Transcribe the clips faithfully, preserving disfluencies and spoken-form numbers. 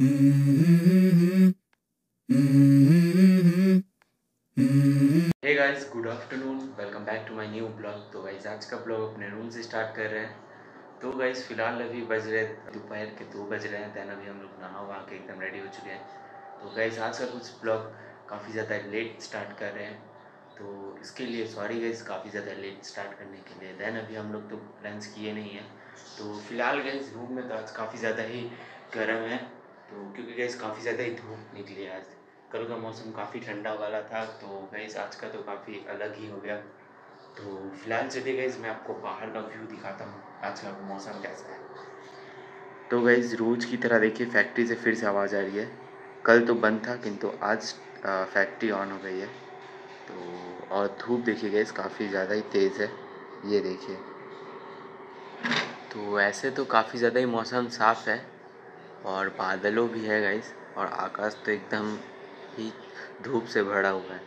Hey guys, good afternoon, welcome back to my new blog. तो guys आज का blog अपने रूम से स्टार्ट कर रहे हैं। तो गाइस फिलहाल अभी बज रहे दोपहर के दो बज रहे हैं। दैन अभी हम लोग नहा वहा के एकदम रेडी हो चुके हैं। तो गाइस आज का कुछ ब्लॉग काफ़ी ज़्यादा लेट स्टार्ट कर रहे हैं, तो इसके लिए सॉरी गाइस काफ़ी ज़्यादा लेट स्टार्ट करने के लिए। दैन अभी हम लोग तो लंच किए नहीं हैं। तो फिलहाल गाइस रूम में तो आज काफ़ी ज़्यादा ही गर्म है, तो क्योंकि गैस काफ़ी ज़्यादा ही धूप निकली आज। कल का मौसम काफ़ी ठंडा वाला था, तो गैस आज का तो काफ़ी अलग ही हो गया। तो फिलहाल चलिए गैस मैं आपको बाहर का व्यू दिखाता हूँ, आज का मौसम कैसा है। तो गैस रोज़ की तरह देखिए फैक्ट्री से फिर से आवाज़ आ रही है। कल तो बंद था किंतु आज फैक्ट्री ऑन हो गई है। तो और धूप देखिए गैस काफ़ी ज़्यादा ही तेज़ है, ये देखिए। तो ऐसे तो काफ़ी ज़्यादा ही मौसम साफ़ है और बादलों भी है गाइस, और आकाश तो एकदम ही धूप से भरा हुआ है।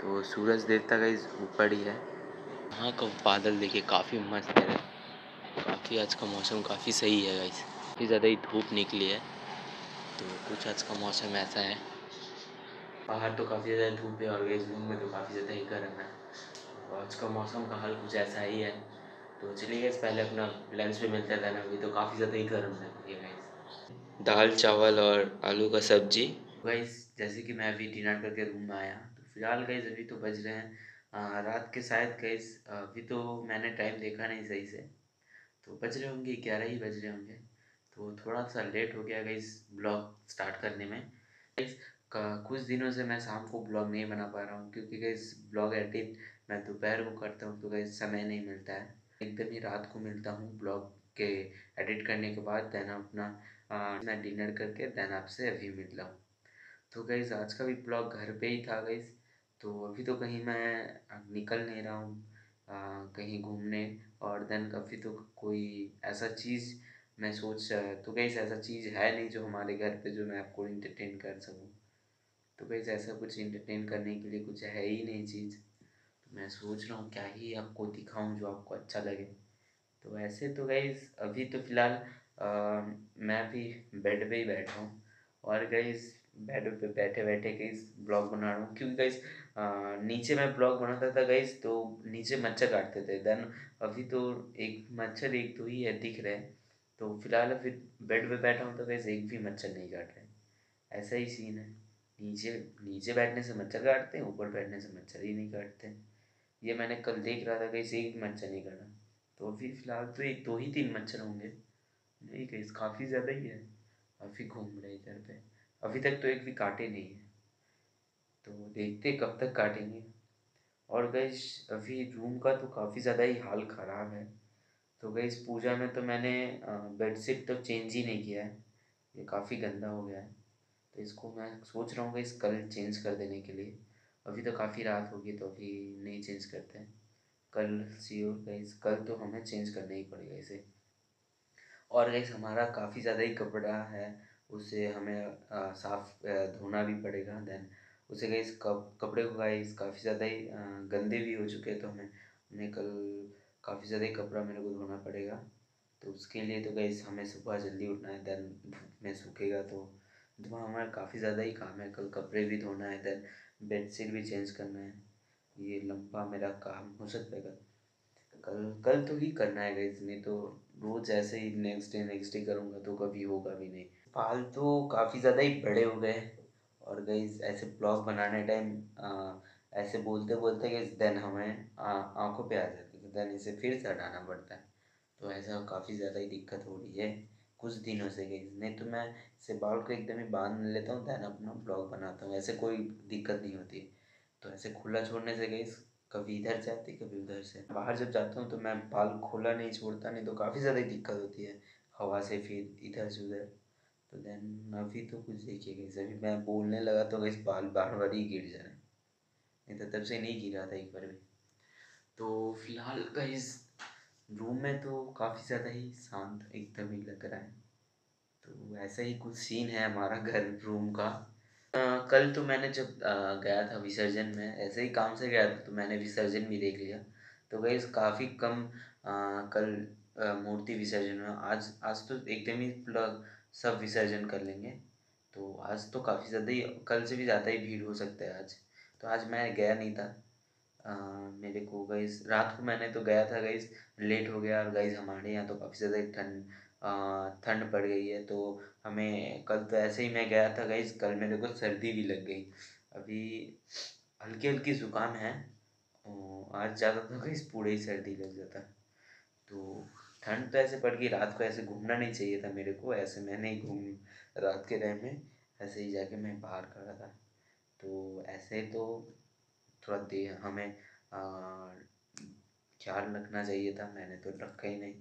तो सूरज देवता गाइस ऊपर ही है। वहाँ का बादल देखिए काफ़ी मस्त है। काफ़ी आज का मौसम काफ़ी सही है गाइस, काफ़ी ज़्यादा ही धूप निकली है। तो कुछ आज का मौसम ऐसा है। बाहर तो काफ़ी ज़्यादा धूप है और गाइस रूम में तो काफ़ी ज़्यादा ही गर्म है। तो आज का मौसम का हाल कुछ ऐसा ही है। तो चलिए गाइस पहले अपना लंच पे मिलता है। अभी तो काफ़ी ज़्यादा ही गर्म है गाइस। दाल चावल और आलू का सब्जी। गाइस जैसे कि मैं अभी डिनर करके रूम में आया, तो फिलहाल गाइस अभी तो बज रहे हैं आ, रात के शायद गाइस। अभी तो मैंने टाइम देखा नहीं सही से, तो बज रहे होंगे ग्यारह ही बज रहे होंगे। तो थोड़ा सा लेट हो गया गाइस ब्लॉग स्टार्ट करने में। गाइस कुछ दिनों से मैं शाम को ब्लॉग नहीं बना पा रहा हूँ, क्योंकि गाइस ब्लॉग एडिट मैं दोपहर को करता हूँ, तो गाइस समय नहीं मिलता है। एकदम ही रात को मिलता हूँ ब्लॉग के एडिट करने के बाद। देन अपना Uh, मैं डिनर करके देन आपसे अभी मिलता हूँ। तो गाइस आज का भी ब्लॉग घर पे ही था गाइस। तो अभी तो कहीं मैं निकल नहीं रहा हूँ कहीं घूमने, और देन कभी तो कोई ऐसा चीज़ मैं सोच तो गाइस ऐसा चीज़ है नहीं जो हमारे घर पे जो मैं आपको इंटरटेन कर सकूँ। तो गाइस ऐसा कुछ इंटरटेन करने के लिए कुछ है ही नहीं चीज़। तो मैं सोच रहा हूँ क्या ही आपको दिखाऊँ जो आपको अच्छा लगे। तो ऐसे तो गाइस अभी तो फ़िलहाल Uh, मैं भी बेड पे ही बैठा हूँ, और गाइस बेड पे बैठे बैठे गाइस ब्लॉग बना रहा हूँ। क्योंकि गाइस नीचे मैं ब्लॉग बनाता था गाइस, तो नीचे मच्छर काटते थे। देन अभी तो एक मच्छर एक दो ही है दिख रहे हैं। तो फिलहाल अभी बेड पे बैठा हूँ तो गाइस एक भी मच्छर नहीं काट रहे। ऐसा ही सीन है, नीचे नीचे बैठने से मच्छर काटते हैं, ऊपर बैठने से मच्छर ही नहीं काटते। ये मैंने कल देख रहा था गाइस, एक भी मच्छर नहीं काटा। तो अभी फिलहाल तो एक दो ही तीन मच्छर होंगे, नहीं गाइस काफ़ी ज़्यादा ही है। अभी घूम रहे इधर पे, अभी तक तो एक भी काटे नहीं है। तो देखते कब तक काटेंगे। और गाइस अभी रूम का तो काफ़ी ज़्यादा ही हाल ख़राब है। तो गाइस पूजा में तो मैंने बेडशीट तो चेंज ही नहीं किया है, ये काफ़ी गंदा हो गया है। तो इसको मैं सोच रहा हूँ गाइस कल चेंज कर देने के लिए। अभी तो काफ़ी रात होगी, तो अभी नहीं चेंज करते हैं, कल श्योर गाइस कल तो हमें चेंज करना ही पड़ेगा इसे। और गाइस हमारा काफ़ी ज़्यादा ही कपड़ा है, उसे हमें आ, साफ धोना भी पड़ेगा। देन उसे गाइस कप कपड़े को गाइस काफ़ी ज़्यादा ही आ, गंदे भी हो चुके हैं। तो हमें हमें कल काफ़ी ज़्यादा ही कपड़ा मेरे को धोना पड़ेगा। तो उसके लिए तो गाइस हमें सुबह जल्दी उठना है, देन धूप में सूखेगा। तो धुआँ हमारा काफ़ी ज़्यादा ही काम है, कल कपड़े भी धोना है, देन बेडशीट भी चेंज करना है। ये लंबा मेरा काम हो सकता है कल कल कल तो ही करना है गाइस। मैं तो रोज़ ऐसे ही नेक्स्ट डे नेक्स्ट डे करूँगा तो कभी होगा भी नहीं। बाल तो काफ़ी ज़्यादा ही बड़े हो गए, और गाइस ऐसे ब्लॉग बनाने टाइम ऐसे बोलते बोलते गाइस देन हमें आंखों पे आ जाती है, देन इसे फिर से हटाना पड़ता है। तो ऐसा काफ़ी ज़्यादा ही दिक्कत हो रही है कुछ दिनों से गाइस। नहीं तो मैं इसे बाल को एकदम ही बांध लेता हूँ, देन अपना ब्लॉग बनाता हूँ, ऐसे कोई दिक्कत नहीं होती। तो ऐसे खुला छोड़ने से गाइस कभी इधर जाती कभी उधर से। बाहर जब जाता हूँ तो मैं बाल खोला नहीं छोड़ता, नहीं तो काफ़ी ज़्यादा दिक्कत होती है हवा से फिर इधर से उधर। तो देन अभी तो कुछ देखिए गाइस, अभी मैं बोलने लगा तो गाइस बाल बार बार ही गिर जा रहे हैं, नहीं तो तब से नहीं गिरा था एक बार भी। तो फिलहाल गाइस रूम में तो काफ़ी ज़्यादा ही शांत एकदम ही लग रहा है। तो ऐसा ही कुछ सीन है हमारा घर रूम का। Uh, कल तो मैंने जब uh, गया था विसर्जन में, ऐसे ही काम से गया था, तो मैंने विसर्जन भी देख लिया। तो गाइस काफ़ी कम uh, कल uh, मूर्ति विसर्जन में। आज आज तो एकदम ही सब विसर्जन कर लेंगे। तो आज तो काफ़ी ज़्यादा ही, कल से भी ज़्यादा ही भीड़ हो सकता है आज। तो आज मैं गया नहीं था, आ, मेरे को गाइस रात को मैंने तो गया था गाइस, लेट हो गया। और गाइस हमारे यहाँ तो काफ़ी ज़्यादा ठंड ठंड पड़ गई है। तो हमें कल तो ऐसे ही मैं गया था गाइस, कल मेरे को सर्दी भी लग गई। अभी हल्की हल्की ज़ुकाम है, आज ज़्यादा तो गाइस पूरे ही सर्दी लग जाता। तो ठंड तो ऐसे पड़ गई, रात को ऐसे घूमना नहीं चाहिए था मेरे को, ऐसे मैं नहीं घूम, रात के टाइम में ऐसे ही जाके मैं बाहर खड़ा था। तो ऐसे तो थोड़ा देर हमें ख्याल रखना चाहिए था, मैंने तो रखा ही नहीं।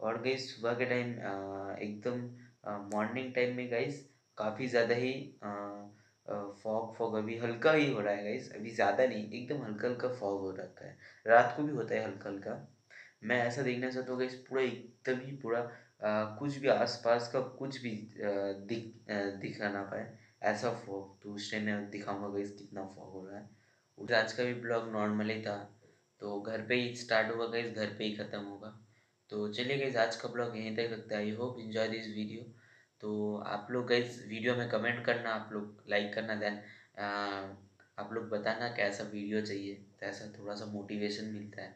और गाइस सुबह के टाइम एकदम मॉर्निंग टाइम में गाइस काफ़ी ज़्यादा ही फॉग फॉग अभी हल्का ही हो रहा है गाइस, अभी ज़्यादा नहीं, एकदम हल्का हल्का फॉग हो रखा है। रात को भी होता है हल्का हल्का, मैं ऐसा देखना चाहता हूँ गाइस पूरा एकदम ही पूरा आ, कुछ भी आसपास का कुछ भी दिख दिखा ना पाए ऐसा फॉग। तो उस टाइम मैं दिखाऊंगा गाइस कितना फॉग हो रहा है। और आज का भी ब्लॉग नॉर्मल ही था, तो घर पे ही स्टार्ट होगा गाइस, घर पे ही ख़त्म होगा। तो चलिए गाइस आज का ब्लॉग यहीं तक रखता है। I hope enjoy this video. तो आप लोग गाइस वीडियो में कमेंट करना, आप लोग लाइक करना, देन आप लोग बताना कैसा वीडियो चाहिए, तो ऐसा थोड़ा सा मोटिवेशन मिलता है,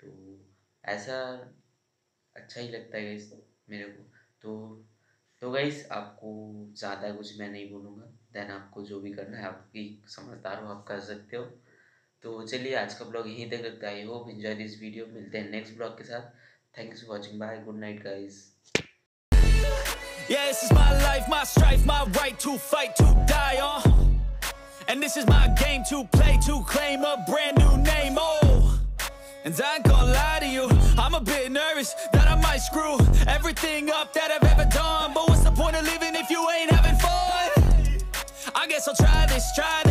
तो ऐसा अच्छा ही लगता है गाइस मेरे को। तो तो गाइस आपको ज़्यादा कुछ मैं नहीं बोलूँगा, देन आपको जो भी करना है, आपकी समझदार हो आप कर सकते हो। तो चलिए आज का ब्लॉग यहीं तक रखता है। I hope enjoy this video. मिलते हैं नेक्स्ट ब्लॉग के साथ। Thanks for watching, bye, good night guys. Yeah, this is my life, my strife, my right to fight, to die on. And this is my game to play, to claim a brand new name, oh. And I ain't gonna lie to you, I'm a bit nervous that I might screw everything up that I've ever done. But what's the point of living if you ain't having fun? I guess I'll try this, try